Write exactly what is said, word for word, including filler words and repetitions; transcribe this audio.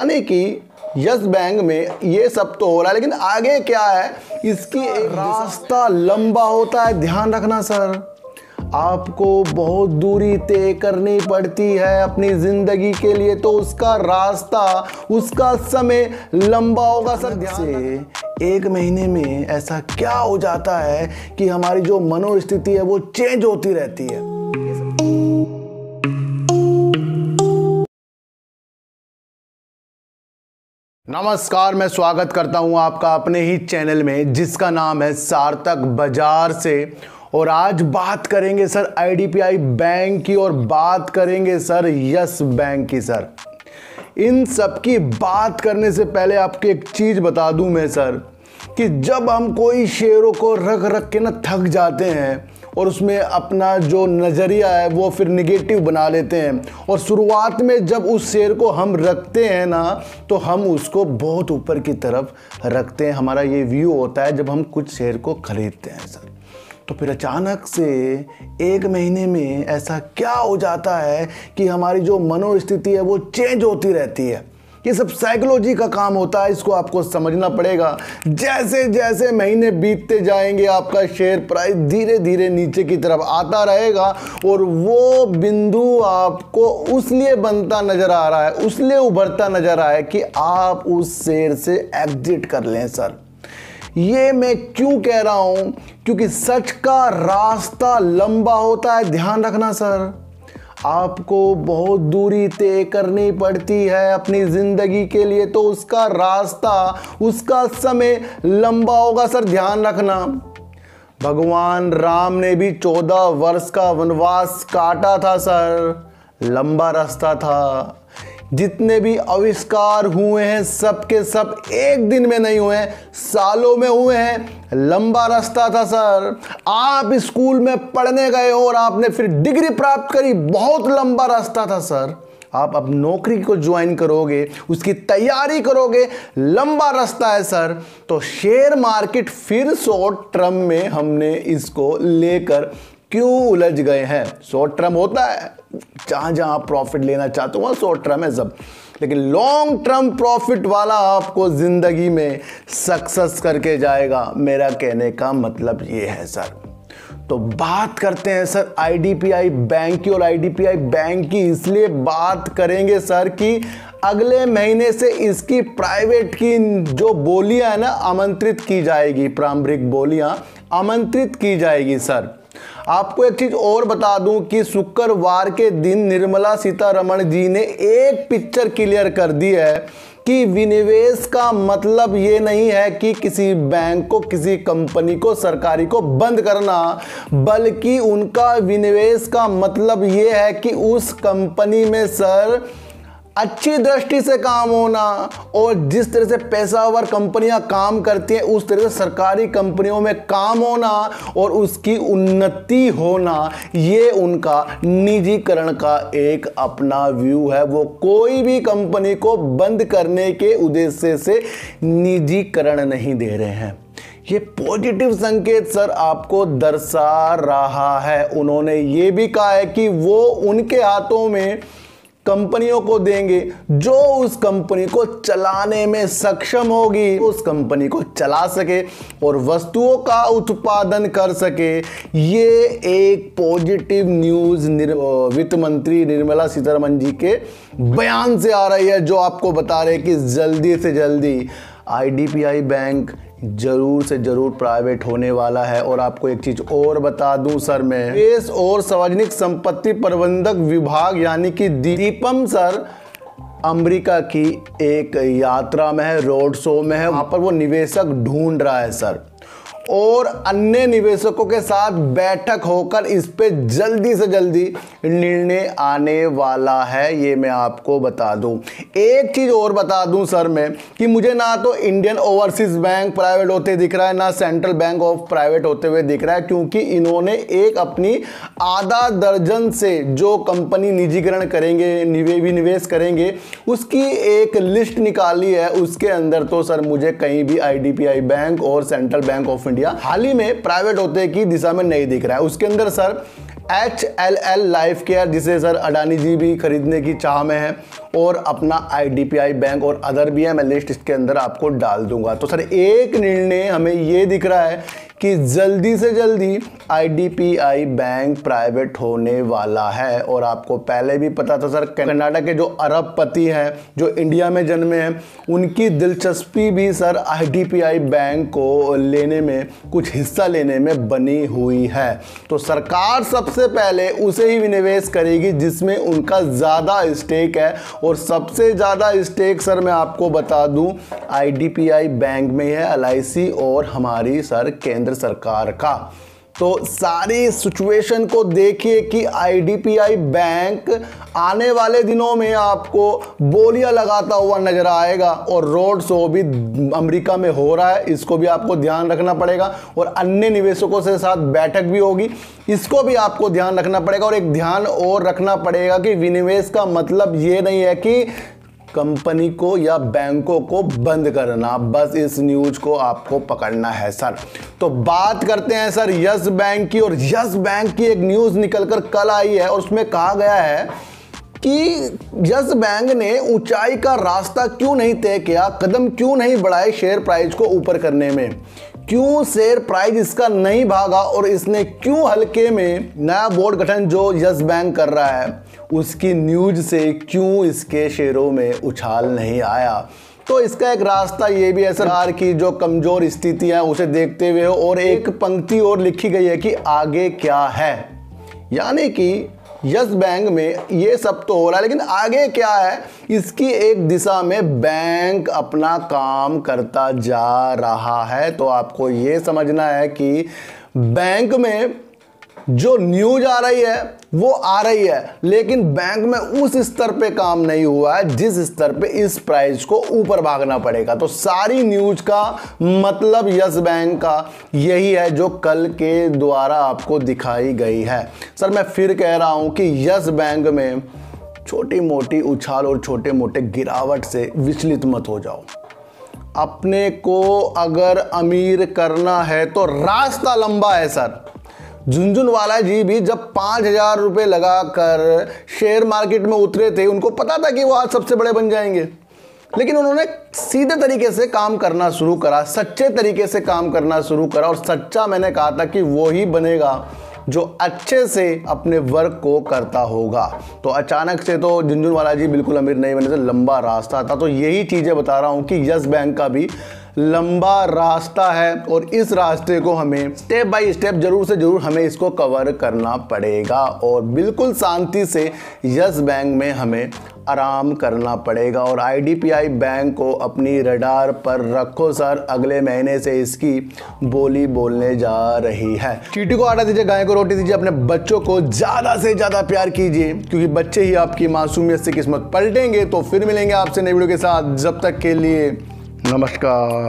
यानी कि yes bank में ये सब तो हो रहा है, लेकिन आगे क्या है, इसकी एक रास्ता लंबा होता है। ध्यान रखना सर, आपको बहुत दूरी तय करनी पड़ती है अपनी ज़िंदगी के लिए, तो उसका रास्ता, उसका समय लंबा होगा सर। से एक महीने में ऐसा क्या हो जाता है कि हमारी जो मनोस्थिति है वो चेंज होती रहती है। नमस्कार, मैं स्वागत करता हूं आपका अपने ही चैनल में जिसका नाम है सार्थक बाजार से। और आज बात करेंगे sir I D B I bank की और बात करेंगे सर यस बैंक की। सर इन सब की बात करने से पहले आपको एक चीज़ बता दूं मैं सर, कि जब हम कोई शेयरों को रख रख के ना थक जाते हैं और उसमें अपना जो नज़रिया है वो फिर निगेटिव बना लेते हैं, और शुरुआत में जब उस शेयर को हम रखते हैं ना तो हम उसको बहुत ऊपर की तरफ रखते हैं, हमारा ये व्यू होता है जब हम कुछ शेयर को खरीदते हैं सर। तो फिर अचानक से एक महीने में ऐसा क्या हो जाता है कि हमारी जो मनोस्थिति है वो चेंज होती रहती है। ये सब साइकोलॉजी का काम होता है, इसको आपको समझना पड़ेगा। जैसे जैसे महीने बीतते जाएंगे आपका शेयर प्राइस धीरे धीरे नीचे की तरफ आता रहेगा, और वो बिंदु आपको उसलिए बनता नज़र आ रहा है, उसलिए उभरता नज़र आया कि आप उस शेयर से एग्जिट कर लें सर। ये मैं क्यों कह रहा हूँ, क्योंकि सच का रास्ता लंबा होता है। ध्यान रखना सर, आपको बहुत दूरी तय करनी पड़ती है अपनी ज़िंदगी के लिए, तो उसका रास्ता, उसका समय लंबा होगा सर। ध्यान रखना, भगवान राम ने भी चौदह वर्ष का वनवास काटा था सर, लंबा रास्ता था। जितने भी आविष्कार हुए हैं सब के सब एक दिन में नहीं हुए हैं, सालों में हुए हैं, लंबा रास्ता था सर। आप स्कूल में पढ़ने गए हो और आपने फिर डिग्री प्राप्त करी, बहुत लंबा रास्ता था सर। आप अब नौकरी को ज्वाइन करोगे, उसकी तैयारी करोगे, लंबा रास्ता है सर। तो शेयर मार्केट फिर शॉर्ट टर्म में हमने इसको लेकर क्यों उलझ गए हैं। शॉर्ट टर्म होता है, जहाँ जहाँ आप प्रॉफिट लेना चाहते हो वहाँ शॉर्ट टर्म है सब, लेकिन लॉन्ग टर्म प्रॉफिट वाला आपको ज़िंदगी में सक्सेस करके जाएगा। मेरा कहने का मतलब ये है सर। तो बात करते हैं sir I D B I bank की, और I D B I bank की इसलिए बात करेंगे सर कि अगले महीने से इसकी प्राइवेट की जो बोलियाँ ना आमंत्रित की जाएगी, प्रारंभिक बोलियाँ आमंत्रित की जाएगी सर। आपको एक चीज और बता दूं कि शुक्रवार के दिन निर्मला सीतारमण जी ने एक पिक्चर क्लियर कर दी है कि विनिवेश का मतलब ये नहीं है कि किसी बैंक को, किसी कंपनी को, सरकारी को बंद करना, बल्कि उनका विनिवेश का मतलब ये है कि उस कंपनी में सर अच्छी दृष्टि से काम होना, और जिस तरह से पेशावर कंपनियां काम करती हैं उस तरह से सरकारी कंपनियों में काम होना और उसकी उन्नति होना, ये उनका निजीकरण का एक अपना व्यू है। वो कोई भी कंपनी को बंद करने के उद्देश्य से निजीकरण नहीं दे रहे हैं। ये पॉजिटिव संकेत सर आपको दर्शा रहा है। उन्होंने ये भी कहा है कि वो उनके हाथों में कंपनियों को देंगे जो उस कंपनी को चलाने में सक्षम होगी, उस कंपनी को चला सके और वस्तुओं का उत्पादन कर सके। ये एक पॉजिटिव न्यूज़ वित्त मंत्री निर्मला सीतारमण जी के बयान से आ रही है, जो आपको बता रहे हैं कि जल्दी से जल्दी I D B I bank जरूर से जरूर प्राइवेट होने वाला है। और आपको एक चीज़ और बता दूं सर, मैं निवेश और सार्वजनिक संपत्ति प्रबंधक विभाग यानी कि दीपम सर अमेरिका की एक यात्रा में है, रोड शो में है, वहाँ पर वो निवेशक ढूंढ रहा है सर, और अन्य निवेशकों के साथ बैठक होकर इस पे जल्दी से जल्दी निर्णय आने वाला है, ये मैं आपको बता दूं। एक चीज़ और बता दूं सर मैं, कि मुझे ना तो इंडियन ओवरसीज बैंक प्राइवेट होते दिख रहा है, ना सेंट्रल बैंक ऑफ प्राइवेट होते हुए दिख रहा है, क्योंकि इन्होंने एक अपनी आधा दर्जन से जो कंपनी निजीकरण करेंगे, निवेश करेंगे, उसकी एक लिस्ट निकाली है। उसके अंदर तो सर मुझे कहीं भी I D B I bank और सेंट्रल बैंक ऑफ हाल ही में प्राइवेट होते की दिशा में नहीं दिख रहा है। उसके अंदर sir H L L life care, जिसे सर अडानी जी भी खरीदने की चाह में है, और अपना I D B I bank और अदर भी है, मैं लिस्ट इसके अंदर आपको डाल दूंगा। तो सर एक निर्णय हमें ये दिख रहा है कि जल्दी से जल्दी I D B I bank private होने वाला है। और आपको पहले भी पता था सर, कनाडा के जो अरबपति हैं जो इंडिया में जन्मे हैं, उनकी दिलचस्पी भी sir I D B I bank को लेने में, कुछ हिस्सा लेने में बनी हुई है। तो सरकार सबसे पहले उसे ही विनिवेश करेगी जिसमें उनका ज़्यादा स्टेक है, और सबसे ज़्यादा स्टेक सर मैं आपको बता दूं I D B I bank में है, एल आई सी और हमारी सर केंद्र सरकार का। तो सारी सिचुएशन को देखिए कि I D B I bank आने वाले दिनों में आपको बोलियां लगाता हुआ नजर आएगा, और रोड शो भी अमेरिका में हो रहा है, इसको भी आपको ध्यान रखना पड़ेगा, और अन्य निवेशकों के साथ बैठक भी होगी, इसको भी आपको ध्यान रखना पड़ेगा। और एक ध्यान और रखना पड़ेगा कि विनिवेश का मतलब ये नहीं है कि कंपनी को या बैंकों को बंद करना, बस इस न्यूज को आपको पकड़ना है सर। तो बात करते हैं सर यस बैंक की, और यस बैंक की एक न्यूज़ निकलकर कल आई है और उसमें कहा गया है कि यस बैंक ने ऊंचाई का रास्ता क्यों नहीं तय किया, कदम क्यों नहीं बढ़ाए शेयर प्राइस को ऊपर करने में, क्यों शेयर प्राइस इसका नहीं भागा, और इसने क्यों हल्के में नया बोर्ड गठन जो यस बैंक कर रहा है उसकी न्यूज से क्यों इसके शेयरों में उछाल नहीं आया। तो इसका एक रास्ता ये भी है सरकार की जो कमज़ोर स्थितियां उसे देखते हुए हो, और एक पंक्ति और लिखी गई है कि आगे क्या है, यानी कि यस बैंक में ये सब तो हो रहा है लेकिन आगे क्या है, इसकी एक दिशा में बैंक अपना काम करता जा रहा है। तो आपको ये समझना है कि बैंक में जो न्यूज आ रही है वो आ रही है, लेकिन बैंक में उस स्तर पे काम नहीं हुआ है जिस स्तर पे इस प्राइस को ऊपर भागना पड़ेगा। तो सारी न्यूज का मतलब यस बैंक का यही है जो कल के द्वारा आपको दिखाई गई है। सर मैं फिर कह रहा हूँ कि यस बैंक में छोटी मोटी उछाल और छोटे मोटे गिरावट से विचलित मत हो जाओ। अपने को अगर अमीर करना है तो रास्ता लंबा है सर। झुनझुनवाला जी भी जब पाँच हजार रुपये लगा कर शेयर मार्केट में उतरे थे, उनको पता था कि वो आज सबसे बड़े बन जाएंगे, लेकिन उन्होंने सीधे तरीके से काम करना शुरू करा, सच्चे तरीके से काम करना शुरू करा, और सच्चा मैंने कहा था कि वो ही बनेगा जो अच्छे से अपने वर्क को करता होगा। तो अचानक से तो झुनझुनवाला जी बिल्कुल अमीर नहीं बने थे, लंबा रास्ता था। तो यही चीज़ें बता रहा हूँ कि यस बैंक का भी लंबा रास्ता है, और इस रास्ते को हमें स्टेप बाय स्टेप जरूर से जरूर हमें इसको कवर करना पड़ेगा, और बिल्कुल शांति से यस बैंक में हमें आराम करना पड़ेगा। और I D B I bank को अपनी रडार पर रखो सर, अगले महीने से इसकी बोली बोलने जा रही है। चींटी को आटा दीजिए, गाय को रोटी दीजिए, अपने बच्चों को ज़्यादा से ज़्यादा प्यार कीजिए, क्योंकि बच्चे ही आपकी मासूमियत से किस्मत पलटेंगे। तो फिर मिलेंगे आपसे नई वीडियो के साथ, जब तक के लिए नमस्कार।